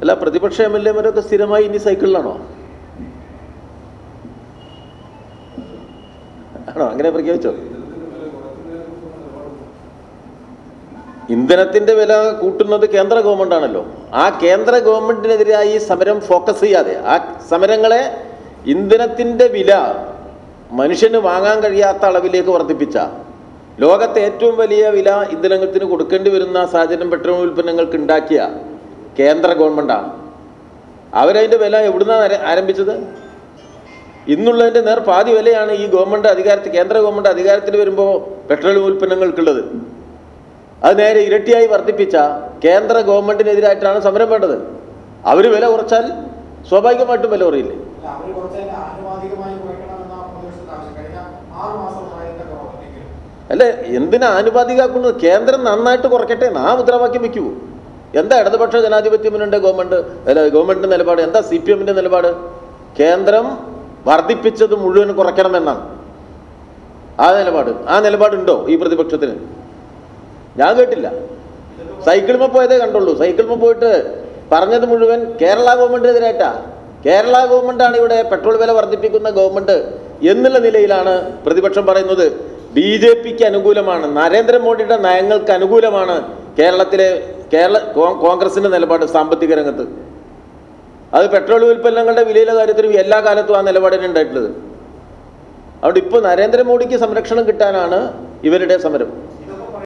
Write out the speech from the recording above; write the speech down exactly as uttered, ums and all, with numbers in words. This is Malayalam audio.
അല്ല പ്രതിപക്ഷ എം എൽ എമാരൊക്കെ സ്ഥിരമായി ഇനി സൈക്കിളിലാണോ? ആണോ അങ്ങനെ പ്രഖ്യാപിച്ചോ? ഇന്ധനത്തിന്റെ വില കൂട്ടുന്നത് കേന്ദ്ര ഗവൺമെന്റ് ആണല്ലോ. ആ കേന്ദ്ര ഗവൺമെന്റിനെതിരായി സമരം ഫോക്കസ് ചെയ്യാതെ ആ സമരങ്ങളെ ഇന്ധനത്തിന്റെ വില മനുഷ്യന് വാങ്ങാൻ കഴിയാത്ത അളവിലേക്ക് വർദ്ധിപ്പിച്ച, ലോകത്തെ ഏറ്റവും വലിയ വില ഇന്ധനത്തിന് കൊടുക്കേണ്ടി വരുന്ന സാഹചര്യം പെട്രോൾ ഉൽപ്പന്നങ്ങൾക്ക് ഉണ്ടാക്കിയ കേന്ദ്ര ഗവൺമെന്റാണ്. അവരതിൻ്റെ വില എവിടുന്നാണ് ആരംഭിച്ചത്? ഇന്നുള്ളതിൻ്റെ നേർ പാതി വിലയാണ് ഈ ഗവൺമെൻറ് അധികാരത്തിൽ കേന്ദ്ര ഗവൺമെൻറ് അധികാരത്തിൽ വരുമ്പോൾ പെട്രോൾ ഉൽപ്പന്നങ്ങൾക്കുള്ളത്. അത് നേരെ ഇരട്ടിയായി വർദ്ധിപ്പിച്ച കേന്ദ്ര ഗവൺമെൻറ്റിനെതിരായിട്ടാണ് സമരം വേണ്ടത്. അവർ വില കുറച്ചാൽ സ്വാഭാവികമായിട്ടും വില കുറയില്ലേ? അല്ല, എന്തിനാ ആനുപാതികമാക്കുന്നത്? കേന്ദ്രം നന്നായിട്ട് കുറയ്ക്കട്ടെ എന്ന് ആ മുദ്രാവാക്യം വയ്ക്കൂ. എന്താ ഇടതുപക്ഷ ജനാധിപത്യ മുന്നണിയുടെ ഗവൺമെൻറ് ഗവൺമെൻറ്റിൻ്റെ നിലപാട്? എന്താ സി പി എമ്മിൻ്റെ നിലപാട്? കേന്ദ്രം വർദ്ധിപ്പിച്ചത് മുഴുവൻ കുറയ്ക്കണമെന്നാണ് ആ നിലപാട്. ആ നിലപാടുണ്ടോ ഈ പ്രതിപക്ഷത്തിന്? ഞാൻ കേട്ടില്ല. സൈക്കിളിൽ പോയതേ കണ്ടുള്ളൂ. സൈക്കിളിൽ പോയിട്ട് പറഞ്ഞത് മുഴുവൻ കേരള ഗവൺമെൻറ്റിനെതിരായിട്ടാ. കേരള ഗവൺമെൻറ്റാണ് ഇവിടെ പെട്രോൾ വില വർദ്ധിപ്പിക്കുന്ന ഗവൺമെൻറ് എന്നുള്ള നിലയിലാണ് പ്രതിപക്ഷം പറയുന്നത്. ബി ജെ പിക്ക് അനുകൂലമാണ്, നരേന്ദ്രമോദിയുടെ നയങ്ങൾക്ക് അനുകൂലമാണ് കേരളത്തിലെ കേരള കോൺഗ്രസിൻ്റെ നിലപാട് സാമ്പത്തിക രംഗത്ത്. അത് പെട്രോൾ ഉൽപ്പന്നങ്ങളുടെ വിലയിലെ കാര്യത്തിലും എല്ലാ കാലത്തും ആ നിലപാടിന് ഉണ്ടായിട്ടുള്ളത്. അവിടെ ഇപ്പോൾ നരേന്ദ്രമോദിക്ക് സംരക്ഷണം കിട്ടാനാണ് ഇവരുടെ സമരം.